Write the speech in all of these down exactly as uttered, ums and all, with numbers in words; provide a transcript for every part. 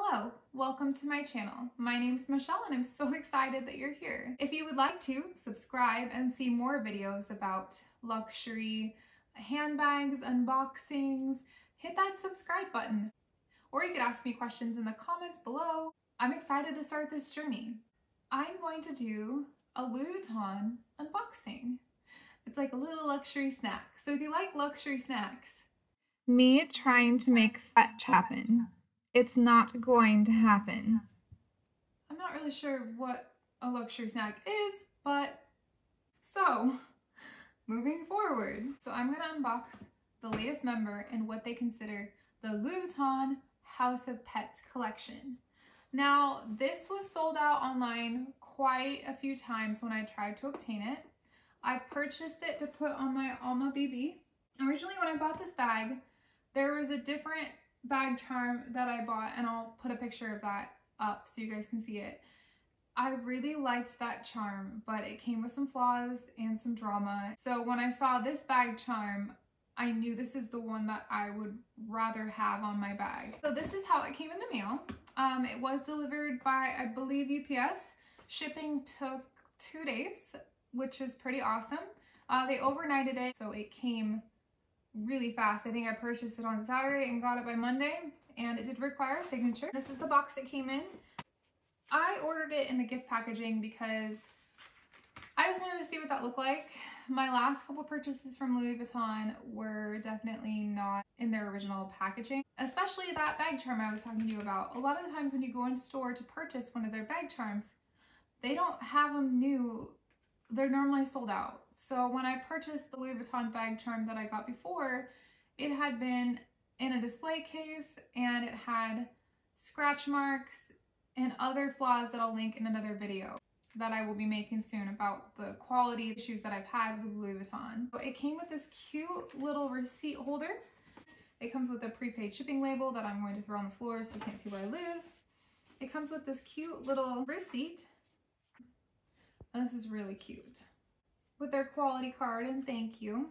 Hello, welcome to my channel. My name's Michelle and I'm so excited that you're here. If you would like to, subscribe and see more videos about luxury handbags, unboxings, hit that subscribe button. Or you could ask me questions in the comments below. I'm excited to start this journey. I'm going to do a Louis Vuitton unboxing. It's like a little luxury snack. So if you like luxury snacks, me trying to make fetch happen. It's not going to happen. I'm not really sure what a luxury snack is, but so moving forward. So I'm gonna unbox the latest member in what they consider the Louis Vuitton House of Pets collection. Now, this was sold out online quite a few times when I tried to obtain it. I purchased it to put on my Alma B B. Originally, when I bought this bag, there was a different bag charm that I bought, and I'll put a picture of that up so you guys can see it. I really liked that charm, but it came with some flaws and some drama. So when I saw this bag charm, I knew this is the one that I would rather have on my bag. So this is how it came in the mail. Um, it was delivered by, I believe, U P S. Shipping took two days, which is pretty awesome. Uh, they overnighted it, so it came really fast. I think I purchased it on Saturday and got it by Monday, and it did require a signature. This is the box it came in. I ordered it in the gift packaging because I just wanted to see what that looked like. My last couple purchases from Louis Vuitton were definitely not in their original packaging, especially that bag charm I was talking to you about. A lot of the times when you go in store to purchase one of their bag charms, they don't have them new. They're normally sold out. So when I purchased the Louis Vuitton bag charm that I got before, it had been in a display case and it had scratch marks and other flaws that I'll link in another video that I will be making soon about the quality issues that I've had with Louis Vuitton. It came with this cute little receipt holder. It comes with a prepaid shipping label that I'm going to throw on the floor so you can't see where I live. It comes with this cute little receipt. And this is really cute. With their quality card and thank you.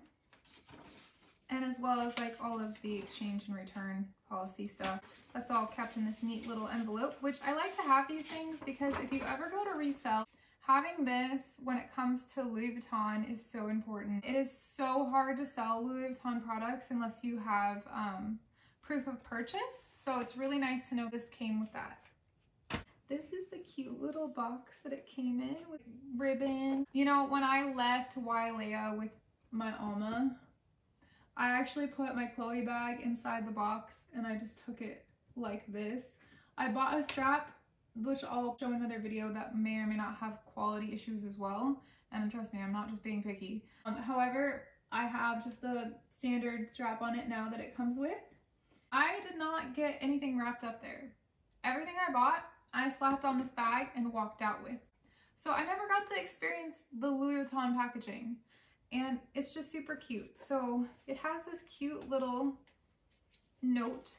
And as well as like all of the exchange and return policy stuff. That's all kept in this neat little envelope, which I like to have these things because if you ever go to resell, having this when it comes to Louis Vuitton is so important. It is so hard to sell Louis Vuitton products unless you have um, proof of purchase. So it's really nice to know this came with that. This is the cute little box that it came in with ribbon. You know, when I left Wailea with my Alma, I actually put my Chloe bag inside the box and I just took it like this. I bought a strap, which I'll show in another video that may or may not have quality issues as well. And trust me, I'm not just being picky. Um, however, I have just the standard strap on it now that it comes with. I did not get anything wrapped up there. Everything I bought, I slapped on this bag and walked out with. So I never got to experience the Louis Vuitton packaging, and it's just super cute. So it has this cute little note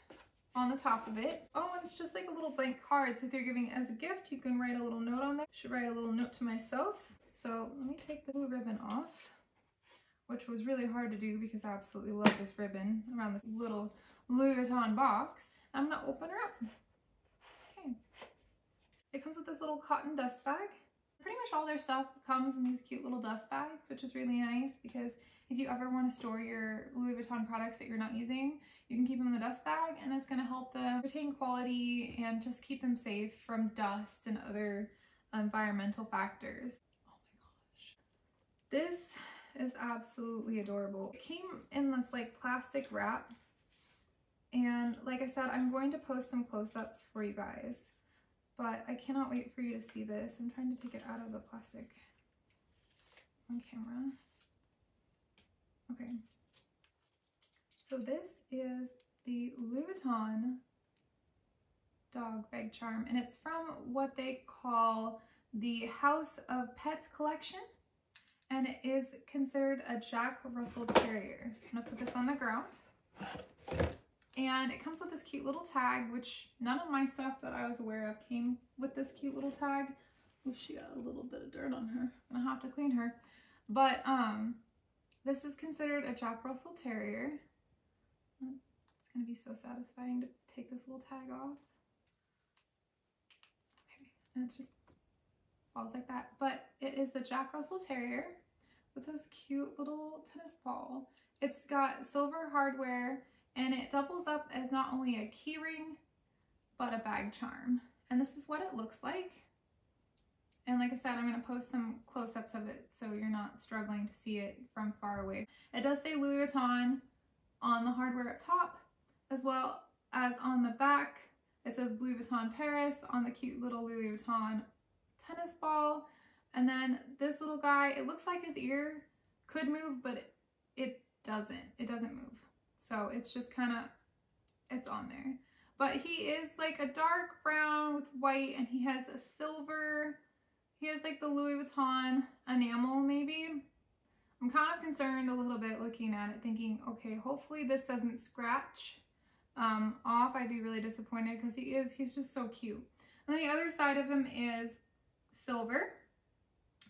on the top of it. Oh, and it's just like a little blank card. So if you're giving as a gift, you can write a little note on there. I should write a little note to myself. So let me take the blue ribbon off, which was really hard to do because I absolutely love this ribbon around this little Louis Vuitton box. I'm gonna open her up. Okay. It comes with this little cotton dust bag. Pretty much all their stuff comes in these cute little dust bags, which is really nice because if you ever want to store your Louis Vuitton products that you're not using, you can keep them in the dust bag and it's going to help them retain quality and just keep them safe from dust and other environmental factors. Oh my gosh. This is absolutely adorable. It came in this like plastic wrap and like I said, I'm going to post some close-ups for you guys. But I cannot wait for you to see this. I'm trying to take it out of the plastic on camera. Okay. So this is the Louis Vuitton dog bag charm, and it's from what they call the House of Pets collection, and it is considered a Jack Russell Terrier. I'm gonna put this on the ground. And it comes with this cute little tag, which none of my stuff that I was aware of came with this cute little tag. Oh, she got a little bit of dirt on her. I'm gonna have to clean her. But um, this is considered a Jack Russell Terrier. It's gonna be so satisfying to take this little tag off. and it just falls like that. But it is the Jack Russell Terrier with this cute little tennis ball. It's got silver hardware and it doubles up as not only a key ring but a bag charm. And this is what it looks like. And like I said, I'm going to post some close-ups of it so you're not struggling to see it from far away. It does say Louis Vuitton on the hardware up top, as well as on the back. It says Louis Vuitton Paris on the cute little Louis Vuitton tennis ball. And then this little guy, it looks like his ear could move, but it, it doesn't. It doesn't move. So it's just kind of, it's on there. But he is like a dark brown with white, and he has a silver... He has like the Louis Vuitton enamel, maybe. I'm kind of concerned a little bit looking at it, thinking, okay, hopefully this doesn't scratch um, off. I'd be really disappointed because he is, he's just so cute. And then the other side of him is silver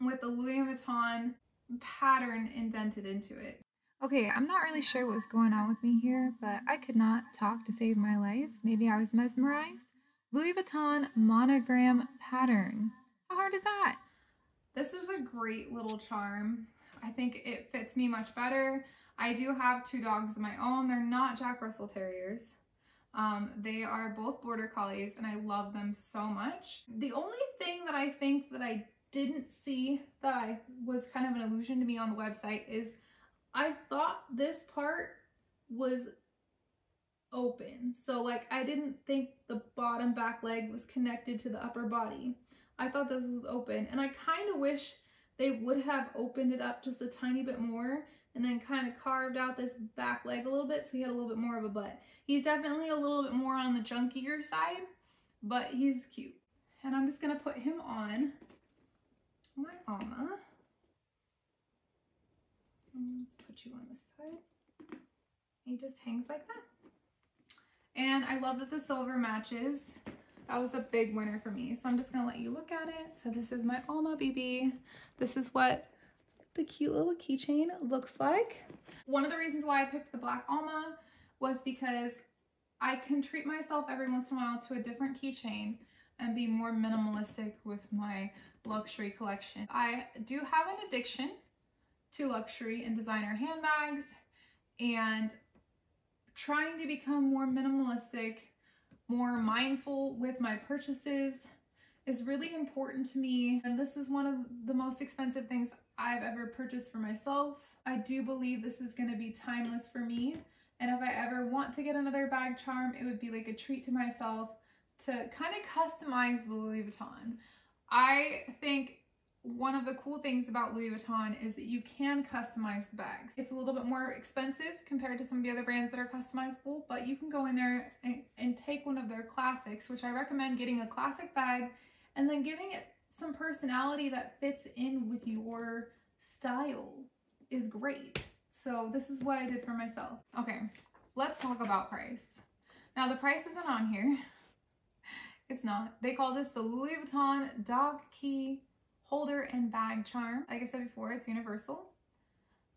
with the Louis Vuitton pattern indented into it. Okay, I'm not really sure what was going on with me here, but I could not talk to save my life. Maybe I was mesmerized. Louis Vuitton monogram pattern. How hard is that? This is a great little charm. I think it fits me much better. I do have two dogs of my own. They're not Jack Russell Terriers. Um, they are both Border Collies and I love them so much. The only thing that I think that I didn't see that I was kind of an illusion to me on the website is I thought this part was open. So like I didn't think the bottom back leg was connected to the upper body. I thought this was open, and I kind of wish they would have opened it up just a tiny bit more and then kind of carved out this back leg a little bit so he had a little bit more of a butt. He's definitely a little bit more on the junkier side, but he's cute. And I'm just going to put him on my Alma. Let's put you on this side. He just hangs like that. And I love that the silver matches. That was a big winner for me. So I'm just gonna let you look at it. So this is my Alma B B. This is what the cute little keychain looks like. One of the reasons why I picked the black Alma was because I can treat myself every once in a while to a different keychain and be more minimalistic with my luxury collection. I do have an addiction to luxury and designer handbags, and trying to become more minimalistic, more mindful with my purchases is really important to me. And this is one of the most expensive things I've ever purchased for myself. I do believe this is going to be timeless for me. And if I ever want to get another bag charm, it would be like a treat to myself to kind of customize the Louis Vuitton. I think one of the cool things about Louis Vuitton is that you can customize the bags. It's a little bit more expensive compared to some of the other brands that are customizable, but you can go in there and, and take one of their classics, which I recommend getting a classic bag and then giving it some personality that fits in with your style is great. So this is what I did for myself. Okay, let's talk about price. Now the price isn't on here. It's not. They call this the Louis Vuitton Dog Key Holder and Bag Charm. Like I said before, it's universal.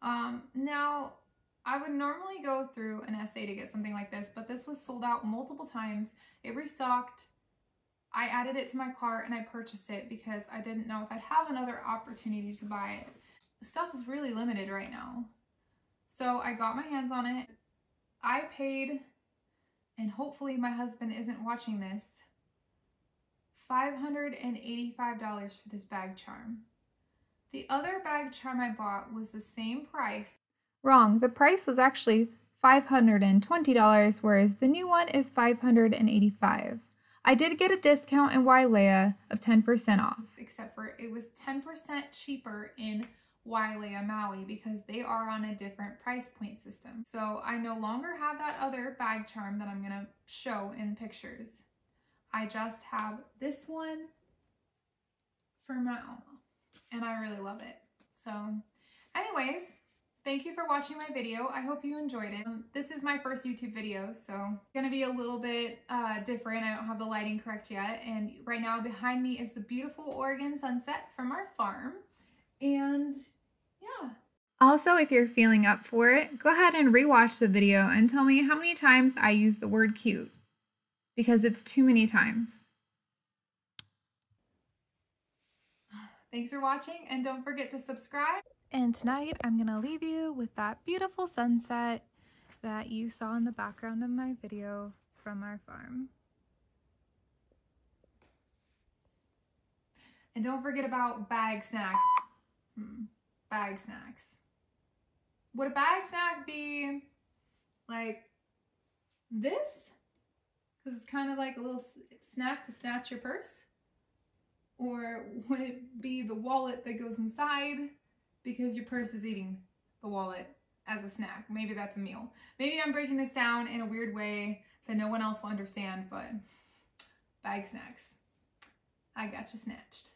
Um, now, I would normally go through an essay to get something like this, but this was sold out multiple times. It restocked. I added it to my cart and I purchased it because I didn't know if I'd have another opportunity to buy it. The stuff is really limited right now. So I got my hands on it. I paid, and hopefully my husband isn't watching this, five hundred eighty-five dollars for this bag charm. The other bag charm I bought was the same price. Wrong, the price was actually five hundred twenty dollars, whereas the new one is five hundred eighty-five dollars. I did get a discount in Wailea of ten percent off. Except for it was ten percent cheaper in Wailea, Maui, because they are on a different price point system. So I no longer have that other bag charm that I'm gonna show in pictures. I just have this one for my Alma, and I really love it. So anyways, thank you for watching my video. I hope you enjoyed it. Um, this is my first YouTube video, so it's gonna be a little bit uh, different. I don't have the lighting correct yet. And right now behind me is the beautiful Oregon sunset from our farm. And yeah. Also, if you're feeling up for it, go ahead and rewatch the video and tell me how many times I use the word cute. Because it's too many times. Thanks for watching, and don't forget to subscribe. And tonight I'm gonna leave you with that beautiful sunset that you saw in the background of my video from our farm. And don't forget about bag snacks. Hmm. Bag snacks. Would a bag snack be like this? Because it's kind of like a little snack to snatch your purse. Or would it be the wallet that goes inside because your purse is eating the wallet as a snack? Maybe that's a meal. Maybe I'm breaking this down in a weird way that no one else will understand, but bag snacks. I got you snatched.